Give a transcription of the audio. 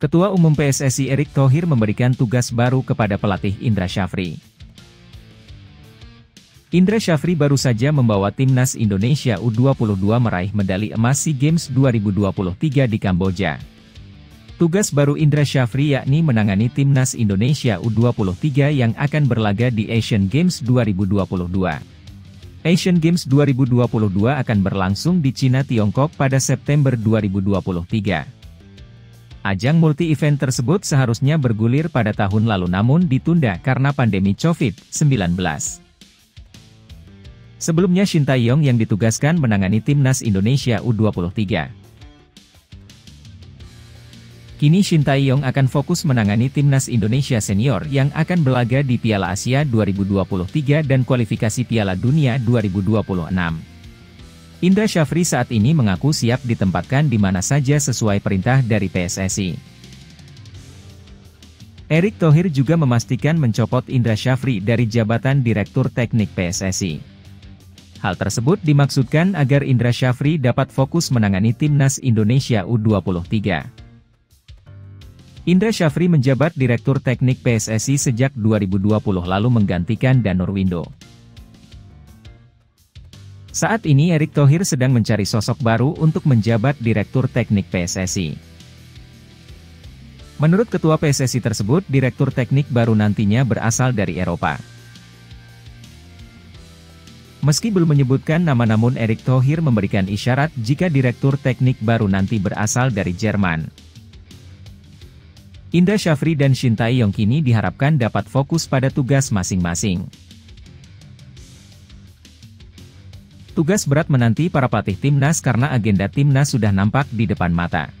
Ketua Umum PSSI Erick Thohir memberikan tugas baru kepada pelatih Indra Sjafri. Indra Sjafri baru saja membawa timnas Indonesia U22 meraih medali emas SEA Games 2023 di Kamboja. Tugas baru Indra Sjafri yakni menangani timnas Indonesia U23 yang akan berlaga di Asian Games 2022. Asian Games 2022 akan berlangsung di Cina, Tiongkok pada September 2023. Ajang multi-event tersebut seharusnya bergulir pada tahun lalu namun ditunda karena pandemi COVID-19. Sebelumnya Shin Tae-yong yang ditugaskan menangani timnas Indonesia U23. Kini Shin Tae-yong akan fokus menangani timnas Indonesia senior yang akan berlaga di Piala Asia 2023 dan kualifikasi Piala Dunia 2026. Indra Sjafri saat ini mengaku siap ditempatkan di mana saja sesuai perintah dari PSSI. Erick Thohir juga memastikan mencopot Indra Sjafri dari jabatan Direktur Teknik PSSI. Hal tersebut dimaksudkan agar Indra Sjafri dapat fokus menangani timnas Indonesia U23. Indra Sjafri menjabat Direktur Teknik PSSI sejak 2020 lalu menggantikan Danur Windo. Saat ini Erick Thohir sedang mencari sosok baru untuk menjabat Direktur Teknik PSSI. Menurut Ketua PSSI tersebut, Direktur Teknik baru nantinya berasal dari Eropa. Meski belum menyebutkan nama namun Erick Thohir memberikan isyarat jika Direktur Teknik baru nanti berasal dari Jerman. Indra Sjafri dan Shin Tae-yong kini diharapkan dapat fokus pada tugas masing-masing. Tugas berat menanti para pelatih timnas karena agenda timnas sudah nampak di depan mata.